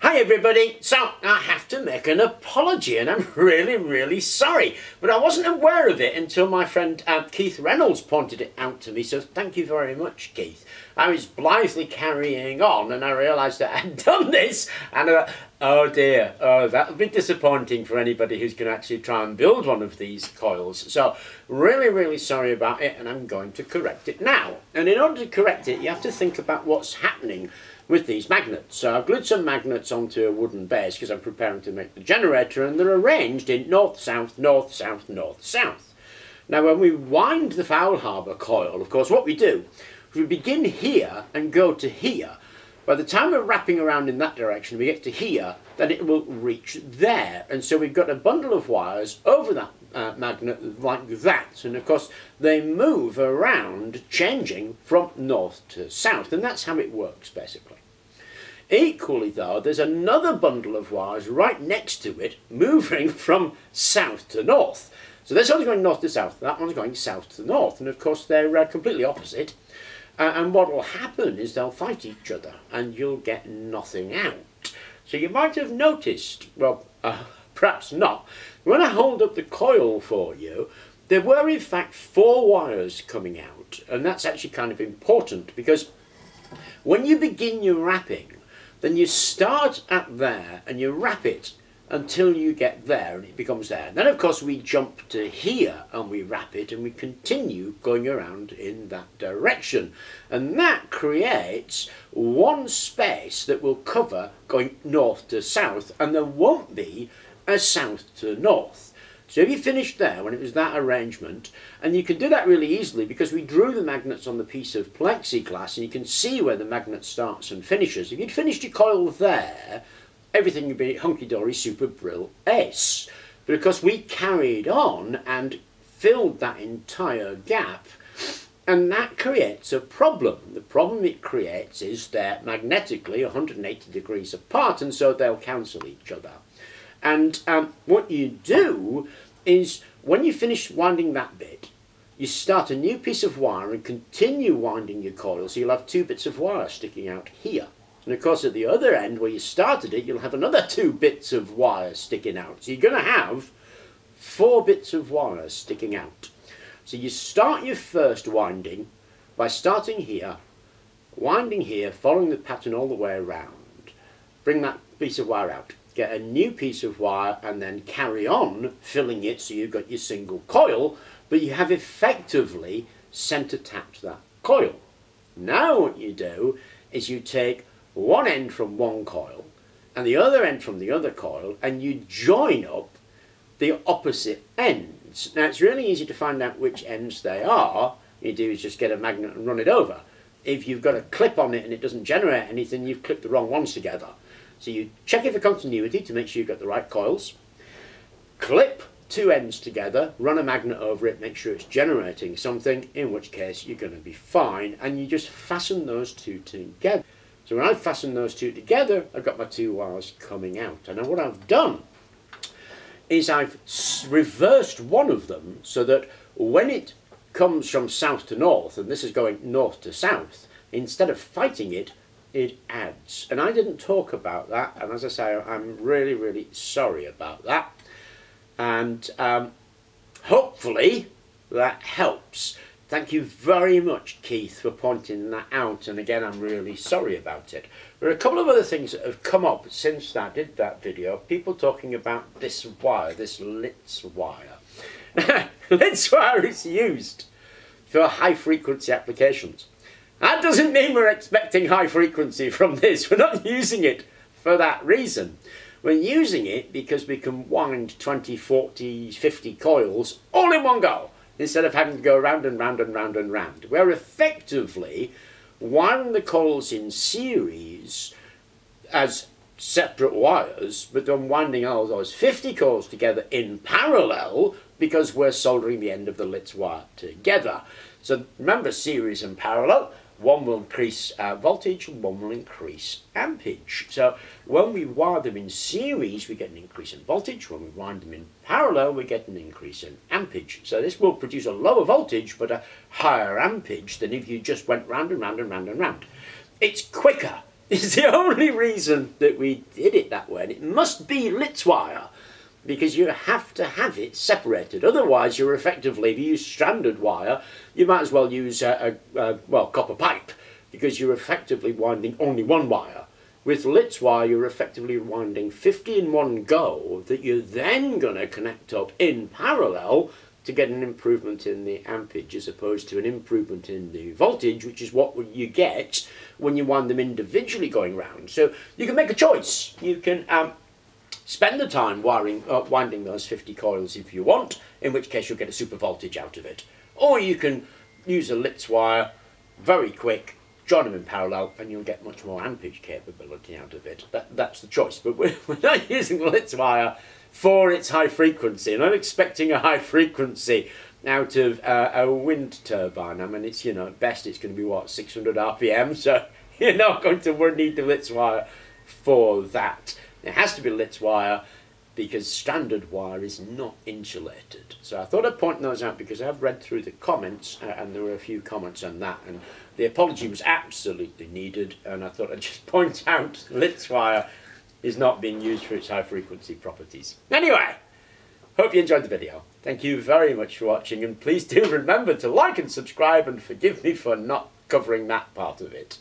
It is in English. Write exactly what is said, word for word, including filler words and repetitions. Hi everybody, so I have to make an apology and I'm really really sorry, but I wasn't aware of it until my friend uh, Keith Reynolds pointed it out to me, so thank you very much, Keith. I was blithely carrying on and I realised that I'd done this and I thought, oh dear, oh, that'll be disappointing for anybody who's going to actually try and build one of these coils. So really really sorry about it, and I'm going to correct it now. And in order to correct it, you have to think about what's happening with these magnets. So I've glued some magnets onto a wooden base because I'm preparing to make the generator, and they're arranged in north, south, north, south, north, south. Now when we wind the Faulhaber coil, of course what we do is we begin here and go to here. By the time we're wrapping around in that direction, we get to here, then it will reach there. And so we've got a bundle of wires over that uh, magnet like that. And of course they move around, changing from north to south. And that's how it works basically. Equally though, there's another bundle of wires right next to it moving from south to north. So this one's going north to south, that one's going south to north, and of course they're uh, completely opposite, uh, and what will happen is they'll fight each other and you'll get nothing out. So you might have noticed, well uh, perhaps not, when I hold up the coil for you, there were in fact four wires coming out, and that's actually kind of important because when you begin your wrapping, then you start at there and you wrap it until you get there and it becomes there. And then of course we jump to here and we wrap it and we continue going around in that direction. And that creates one space that will cover going north to south, and there won't be a south to north. So if you finished there when it was that arrangement, and you can do that really easily because we drew the magnets on the piece of plexiglass and you can see where the magnet starts and finishes. If you'd finished your coil there, everything would be hunky-dory super brill ace. But of course we carried on and filled that entire gap, and that creates a problem. The problem it creates is they're magnetically one hundred eighty degrees apart, and so they'll cancel each other. And um, what you do is when you finish winding that bit, you start a new piece of wire and continue winding your coil, so you'll have two bits of wire sticking out here. And of course at the other end where you started it, you'll have another two bits of wire sticking out. So you're going to have four bits of wire sticking out. So you start your first winding by starting here, winding here, following the pattern all the way around. Bring that piece of wire out, get a new piece of wire, and then carry on filling it, so you've got your single coil, but you have effectively centre tapped that coil. Now what you do is you take one end from one coil and the other end from the other coil, and you join up the opposite ends. Now it's really easy to find out which ends they are. What you do is just get a magnet and run it over. If you've got a clip on it and it doesn't generate anything, you've clipped the wrong ones together. So you check it for continuity to make sure you've got the right coils, clip two ends together, run a magnet over it, make sure it's generating something, in which case you're going to be fine, and you just fasten those two together. So when I fasten those two together, I've got my two wires coming out. And now what I've done is I've reversed one of them so that when it comes from south to north, and this is going north to south, instead of fighting it, it adds. And I didn't talk about that, and as I say, I'm really really sorry about that, and um, hopefully that helps. Thank you very much, Keith, for pointing that out, and again I'm really sorry about it. There are a couple of other things that have come up since I did that video, people talking about this wire, this Litz wire. Litz wire is used for high frequency applications. That doesn't mean we're expecting high frequency from this. We're not using it for that reason. We're using it because we can wind twenty, forty, fifty coils all in one go, instead of having to go round and round and round and round. We're effectively winding the coils in series as separate wires, but then winding all those fifty coils together in parallel, because we're soldering the end of the Litz wire together. So remember, series and parallel. One will increase uh, voltage, and one will increase amperage. So when we wire them in series, we get an increase in voltage. When we wind them in parallel, we get an increase in amperage. So this will produce a lower voltage, but a higher amperage than if you just went round and round and round and round. It's quicker. is the only reason that we did it that way. And it must be Litz wire, because you have to have it separated. Otherwise, you're effectively, if you use stranded wire, you might as well use a, a, a well copper pipe, because you're effectively winding only one wire. With Litz wire, you're effectively winding fifty in one go that you're then going to connect up in parallel to get an improvement in the ampage, as opposed to an improvement in the voltage, which is what you get when you wind them individually going round. So you can make a choice. You can um, spend the time wiring, uh, winding those fifty coils if you want, in which case you'll get a super voltage out of it. Or you can use a Litz wire, very quick, join them in parallel, and you'll get much more ampage capability out of it. That, that's the choice, but we're, we're not using Litz wire for its high frequency. And I'm expecting a high frequency out of uh, a wind turbine. I mean, it's, you know, at best it's going to be, what, six hundred R P M, so you're not going to need the Litz wire for that. It has to be Litz wire, because standard wire is not insulated. So I thought I'd point those out, because I've read through the comments, uh, and there were a few comments on that, and the apology was absolutely needed, and I thought I'd just point out Litz wire is not being used for its high frequency properties. Anyway, hope you enjoyed the video. Thank you very much for watching, and please do remember to like and subscribe, and forgive me for not covering that part of it.